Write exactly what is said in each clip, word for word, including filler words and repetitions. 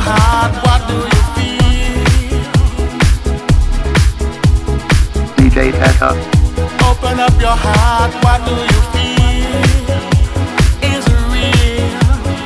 heart, what do you feel? D J Tessa. Open up your heart, what do you feel? Is it real?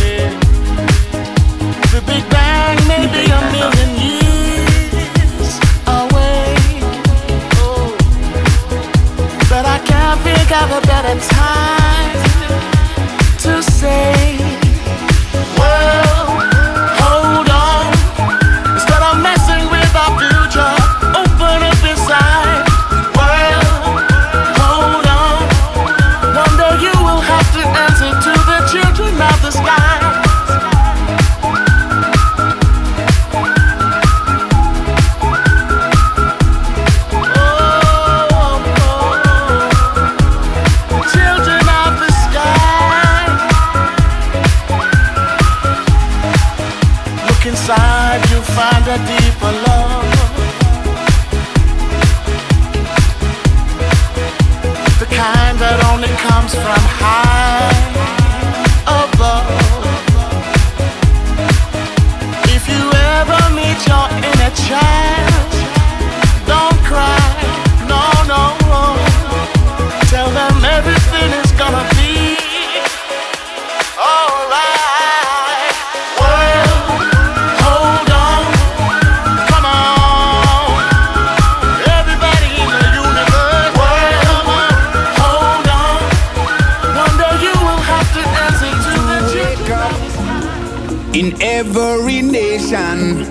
Yeah. The Big Bang may be a million years away, oh, but I can't think of a better time to say, well, from high above. If you ever meet your inner child, don't cry, no, no, no. Tell them everything is gonna be alright. Well, hold on, come on, everybody in the universe. Well, hold on, in every nation,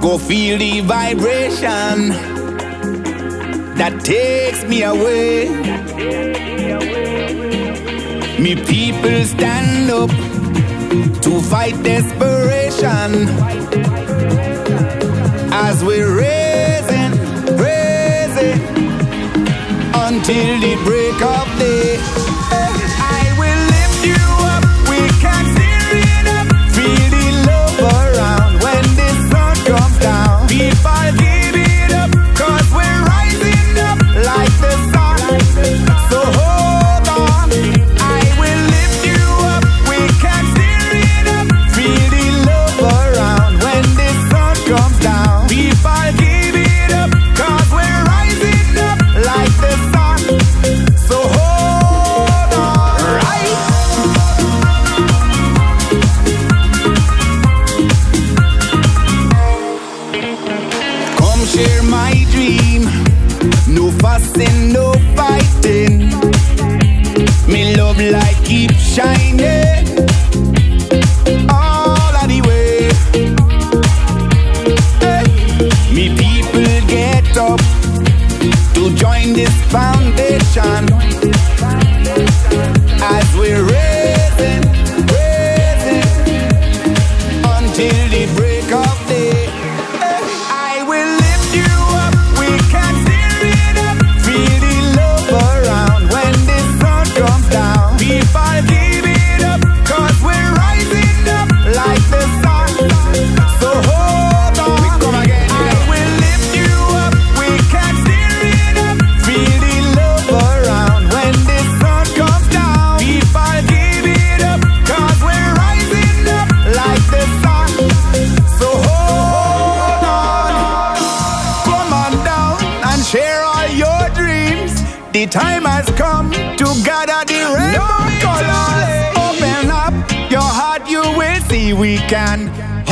go feel the vibration that takes me away. Me people stand up to fight desperation as we're raising, raising until the break of day. Can